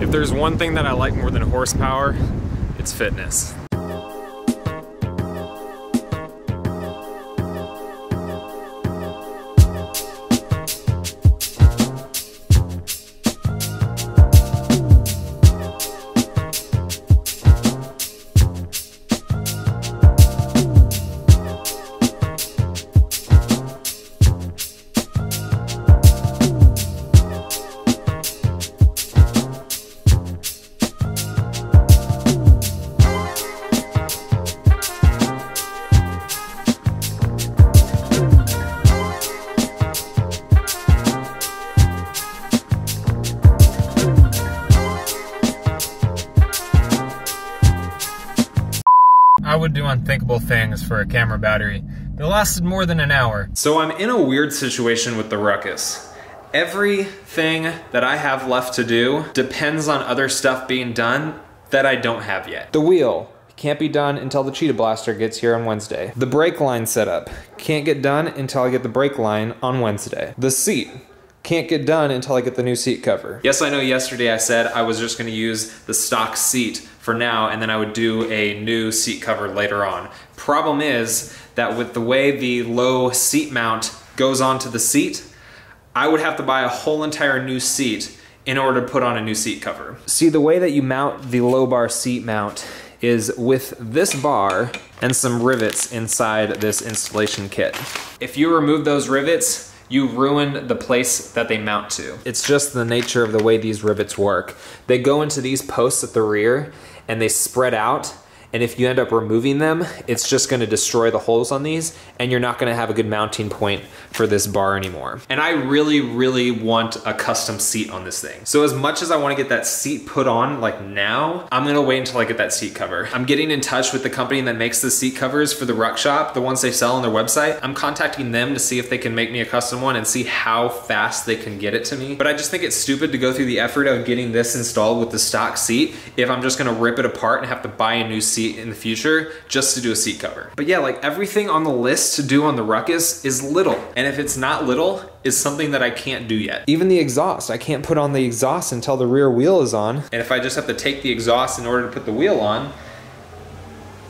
If there's one thing that I like more than horsepower, it's fitness. I would do unthinkable things for a camera battery. It lasted more than an hour. So I'm in a weird situation with the Ruckus. Everything that I have left to do depends on other stuff being done that I don't have yet. The wheel can't be done until the Cheetah Blaster gets here on Wednesday. The brake line setup can't get done until I get the brake line on Wednesday. The seat can't get done until I get the new seat cover. Yes, I know yesterday I said I was just gonna use the stock seat for now and then I would do a new seat cover later on. Problem is that with the way the low seat mount goes onto the seat, I would have to buy a whole entire new seat in order to put on a new seat cover. See, the way that you mount the low bar seat mount is with this bar and some rivets inside this installation kit. If you remove those rivets, you ruin the place that they mount to. It's just the nature of the way these rivets work. They go into these posts at the rear and they spread out, and if you end up removing them, it's just gonna destroy the holes on these and you're not gonna have a good mounting point for this bar anymore. And I really, really want a custom seat on this thing. So as much as I wanna get that seat put on like now, I'm gonna wait until I get that seat cover. I'm getting in touch with the company that makes the seat covers for the Ruck Shop, the ones they sell on their website. I'm contacting them to see if they can make me a custom one and see how fast they can get it to me. But I just think it's stupid to go through the effort of getting this installed with the stock seat if I'm just gonna rip it apart and have to buy a new seat in the future just to do a seat cover. But yeah, like everything on the list to do on the Ruckus is little, and if it's not little, it's something that I can't do yet. Even the exhaust, I can't put on the exhaust until the rear wheel is on, and if I just have to take the exhaust in order to put the wheel on,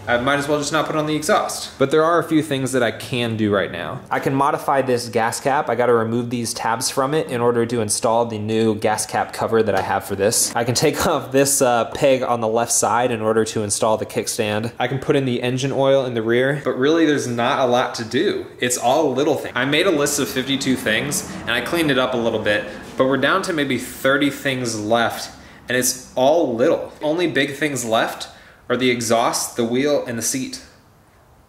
I might as well just not put on the exhaust. But there are a few things that I can do right now. I can modify this gas cap. I gotta remove these tabs from it in order to install the new gas cap cover that I have for this. I can take off this peg on the left side in order to install the kickstand. I can put in the engine oil in the rear, but really there's not a lot to do. It's all little things. I made a list of 52 things and I cleaned it up a little bit, but we're down to maybe 30 things left and it's all little. Only big things left are the exhaust, the wheel, and the seat.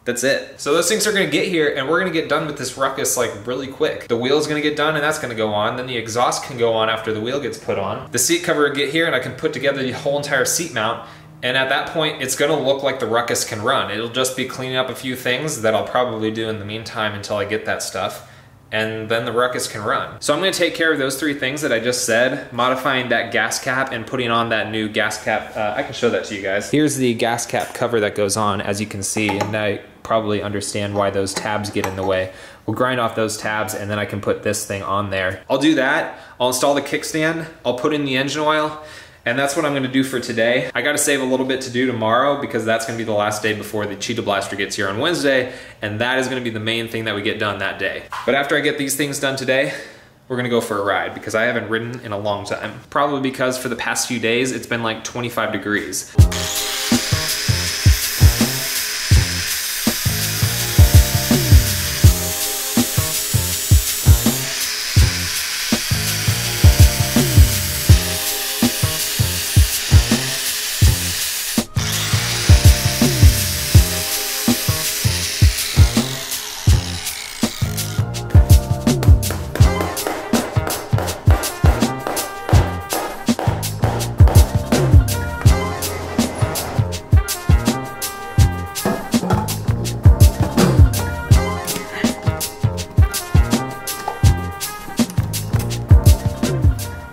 That's it. So those things are gonna get here and we're gonna get done with this Ruckus like really quick. The wheel's gonna get done and that's gonna go on, then the exhaust can go on after the wheel gets put on. The seat cover will get here and I can put together the whole entire seat mount, and at that point it's gonna look like the Ruckus can run. It'll just be cleaning up a few things that I'll probably do in the meantime until I get that stuff, and then the Ruckus can run. So I'm gonna take care of those three things that I just said, modifying that gas cap and putting on that new gas cap. I can show that to you guys. Here's the gas cap cover that goes on, as you can see, and I probably understand why those tabs get in the way. We'll grind off those tabs and then I can put this thing on there. I'll do that, I'll install the kickstand, I'll put in the engine oil, and that's what I'm gonna do for today. I gotta save a little bit to do tomorrow because that's gonna be the last day before the Cheetah Blaster gets here on Wednesday, and that is gonna be the main thing that we get done that day. But after I get these things done today, we're gonna go for a ride because I haven't ridden in a long time. Probably because for the past few days, it's been like 25 degrees.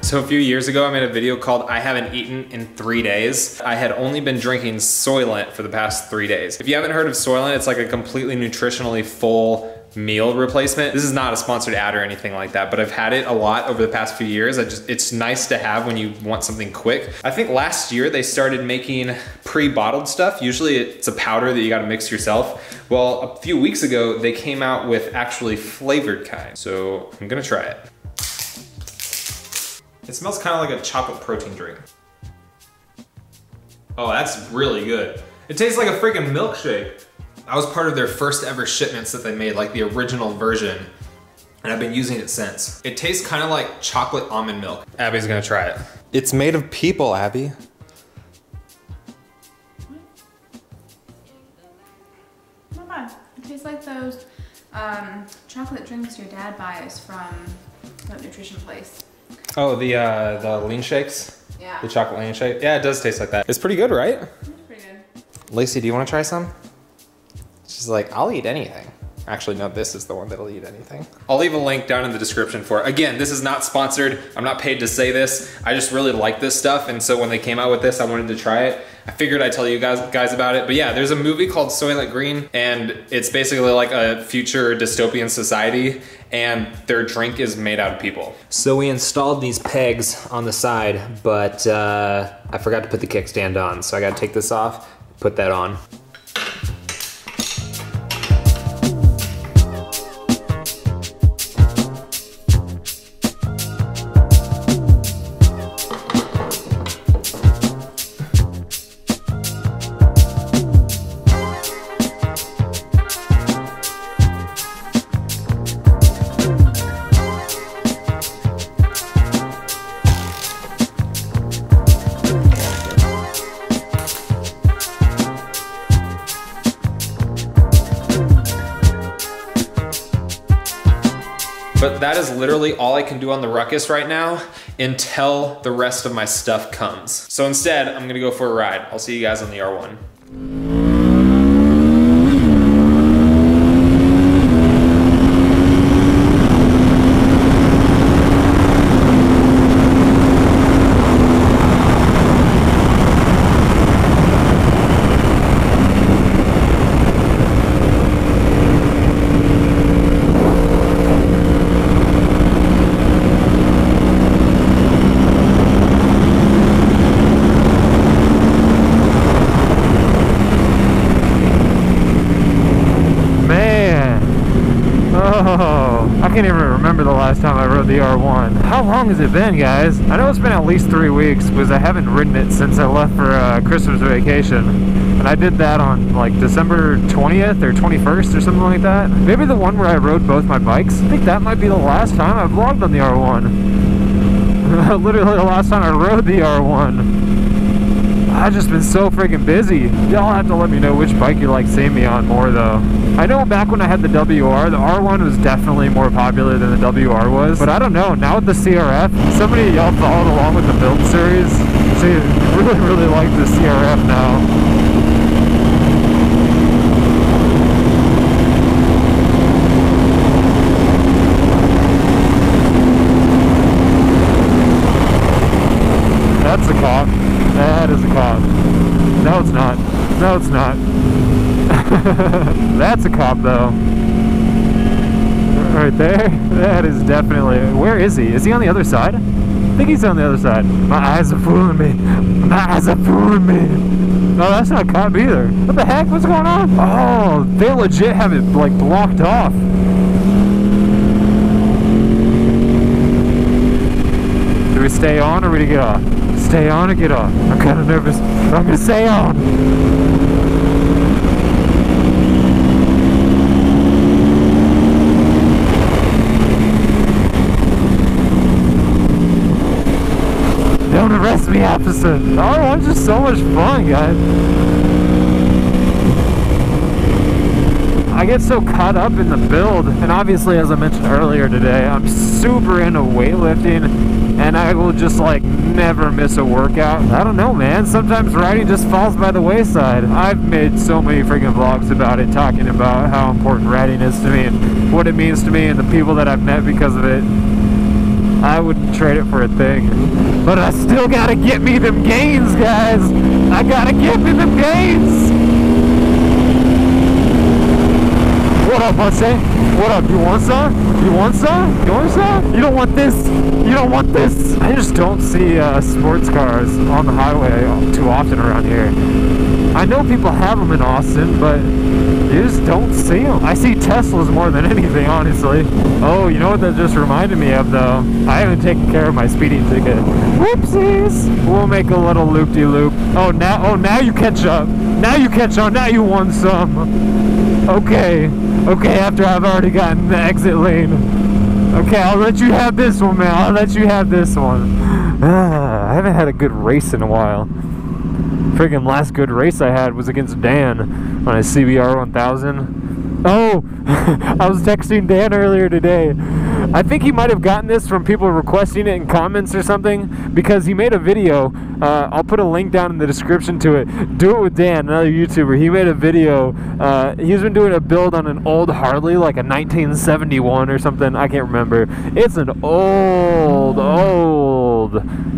So a few years ago, I made a video called I Haven't Eaten in 3 days. I had only been drinking Soylent for the past 3 days. If you haven't heard of Soylent, it's like a completely nutritionally full meal replacement. This is not a sponsored ad or anything like that, but I've had it a lot over the past few years. It's nice to have when you want something quick. I think last year they started making pre-bottled stuff. Usually it's a powder that you gotta mix yourself. Well, a few weeks ago, they came out with actually flavored kind. So I'm gonna try it. It smells kind of like a chocolate protein drink. Oh, that's really good. It tastes like a freaking milkshake. I was part of their first ever shipments that they made, like the original version, and I've been using it since. It tastes kind of like chocolate almond milk. Abby's gonna try it. It's made of people, Abby. Not bad. It tastes like those chocolate drinks your dad buys from that nutrition place. Oh, the lean shakes? Yeah. The chocolate lean shake? Yeah, it does taste like that. It's pretty good, right? It's pretty good. Lacey, do you want to try some? She's like, I'll eat anything. Actually, no, this is the one that'll eat anything. I'll leave a link down in the description for it. Again, this is not sponsored. I'm not paid to say this. I just really like this stuff, and so when they came out with this, I wanted to try it. I figured I'd tell you guys about it. But yeah, there's a movie called Soylent Green, and it's basically like a future dystopian society, and their drink is made out of people. So we installed these pegs on the side, but I forgot to put the kickstand on, so I gotta take this off, put that on. But that is literally all I can do on the Ruckus right now until the rest of my stuff comes. So instead, I'm gonna go for a ride. I'll see you guys on the R1. I can't even remember the last time I rode the R1. How long has it been, guys? I know it's been at least 3 weeks because I haven't ridden it since I left for Christmas vacation. And I did that on like December 20th or 21st or something like that. Maybe the one where I rode both my bikes. I think that might be the last time I vlogged on the R1. Literally the last time I rode the R1. I've just been so freaking busy. Y'all have to let me know which bike you like seeing me on more though. I know back when I had the WR, the R1 was definitely more popular than the WR was, but I don't know, now with the CRF, so many of y'all followed along with the build series, so you really like the CRF now. That's a cop. That is a cop. No, it's not. No, it's not. That's a cop though. Right there? That is definitely... Where is he? Is he on the other side? I think he's on the other side. My eyes are fooling me. My eyes are fooling me. No, that's not a cop either. What the heck? What's going on? Oh, they legit have it like blocked off. Do we stay on or do we get off? Stay on or get off? I'm kind of nervous. I'm gonna stay on. Don't arrest me, officer. Oh, it's just so much fun, guys. I get so caught up in the build, and obviously, as I mentioned earlier today, I'm super into weightlifting, and I will just like never miss a workout. I don't know, man. Sometimes riding just falls by the wayside. I've made so many freaking vlogs about it, talking about how important riding is to me, and what it means to me, and the people that I've met because of it. I wouldn't trade it for a thing. But I still gotta get me them gains, guys! I gotta get me them gains! What up, Jose? What up? You want some? You want some? You want some? You don't want this? You don't want this? I just don't see sports cars on the highway too often around here. I know people have them in Austin, but you just don't see them. I see Teslas more than anything, honestly. Oh, you know what that just reminded me of, though? I haven't taken care of my speeding ticket. Whoopsies! We'll make a little loop-de-loop. Oh, now you catch up. Now you catch on. Now you won some. Okay. Okay, after I've already gotten the exit lane. Okay, I'll let you have this one, man. I'll let you have this one. I haven't had a good race in a while. Friggin' last good race I had was against Dan on a CBR 1000. Oh, I was texting Dan earlier today. I think he might have gotten this from people requesting it in comments or something, because he made a video. I'll put a link down in the description to it. Do It With Dan, another YouTuber. He made a video. He's been doing a build on an old Harley, like a 1971 or something. I can't remember. It's an old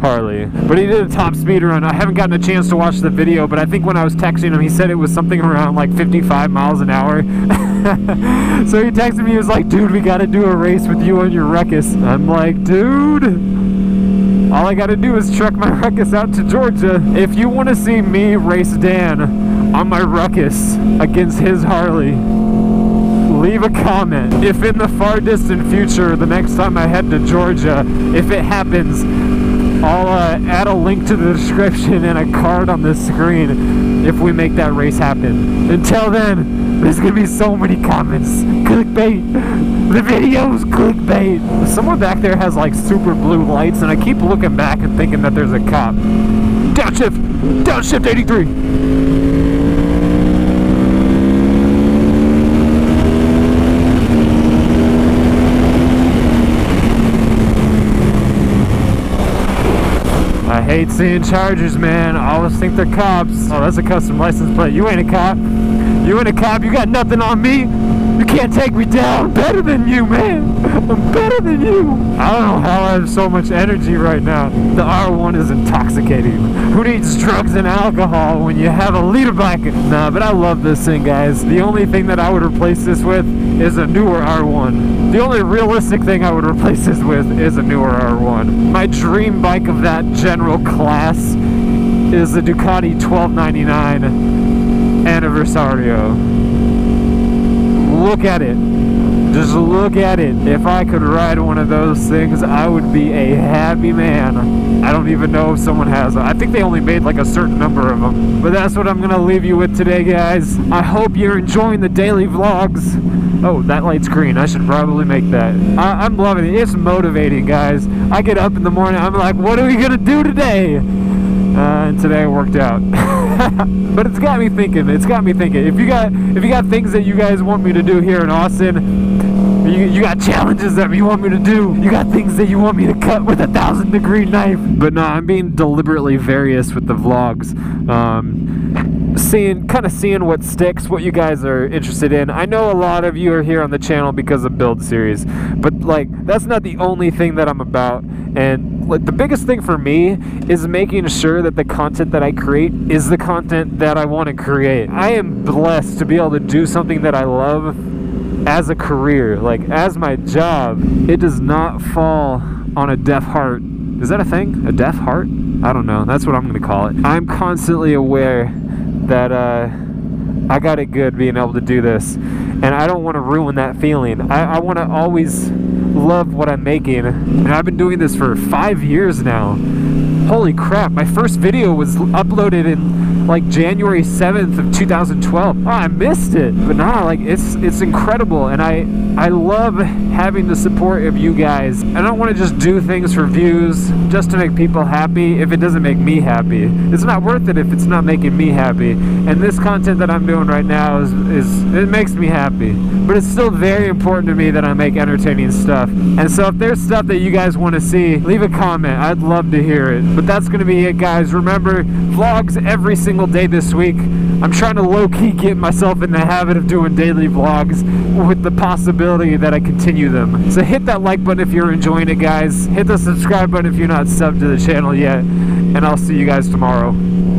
Harley. But he did a top speed run. I haven't gotten a chance to watch the video, but I think when I was texting him, he said it was something around like 55 miles an hour. So he texted me, he was like, dude, we gotta do a race with you on your Ruckus. I'm like, dude, all I gotta do is truck my Ruckus out to Georgia. If you wanna see me race Dan on my Ruckus against his Harley, leave a comment. If in the far distant future, the next time I head to Georgia, if it happens, I'll add a link to the description and a card on the screen if we make that race happen. Until then, there's gonna be so many comments. Clickbait. The video's clickbait. Someone back there has like super blue lights, and I keep looking back and thinking that there's a cop. Downshift! Downshift 83! I hate seeing Chargers, man. I always think they're cops. Oh, that's a custom license plate. You ain't a cop. You ain't a cop. You got nothing on me. You can't take me down. I'm better than you, man. I'm better than you. I don't know how I have so much energy right now. The R1 is intoxicating. Who needs drugs and alcohol when you have a liter blanket? Nah, but I love this thing, guys. The only thing that I would replace this with is a newer R1. The only realistic thing I would replace this with is a newer R1. My dream bike of that general class is the Ducati 1299 Anniversario. Look at it. Just look at it. If I could ride one of those things, I would be a happy man. I don't even know if someone has them. I think they only made like a certain number of them. But that's what I'm gonna leave you with today, guys. I hope you're enjoying the daily vlogs. Oh, that light's green. I should probably make that. I'm loving it. It's motivating, guys. I get up in the morning. I'm like, what are we going to do today? And today worked out. But it's got me thinking. It's got me thinking. If you got things that you guys want me to do here in Austin, you got challenges that you want me to do. You got things that you want me to cut with a 1000-degree knife. But no, I'm being deliberately various with the vlogs. Kind of seeing what sticks, what you guys are interested in. I know a lot of you are here on the channel because of build series, but like that's not the only thing that I'm about. And like the biggest thing for me is making sure that the content that I create is the content that I want to create. I am blessed to be able to do something that I love as a career, like as my job. It does not fall on a deaf heart. Is that a thing? A deaf heart? I don't know. That's what I'm gonna call it. I'm constantly aware that I got it good being able to do this, and I don't want to ruin that feeling. I want to always love what I'm making, and I've been doing this for 5 years now. Holy crap, my first video was uploaded in like January 7th of 2012. Oh, I missed it, but nah, like it's incredible, and I love having the support of you guys. I don't want to just do things for views just to make people happy if it doesn't make me happy. It's not worth it if it's not making me happy. And this content that I'm doing right now it makes me happy. But it's still very important to me that I make entertaining stuff. And so if there's stuff that you guys want to see, leave a comment. I'd love to hear it. But that's going to be it, guys. Remember, vlogs every single day this week. I'm trying to low-key get myself in the habit of doing daily vlogs with the possibility that I continue them. So hit that like button if you're enjoying it, guys. Hit the subscribe button if you're not subbed to the channel yet. And I'll see you guys tomorrow.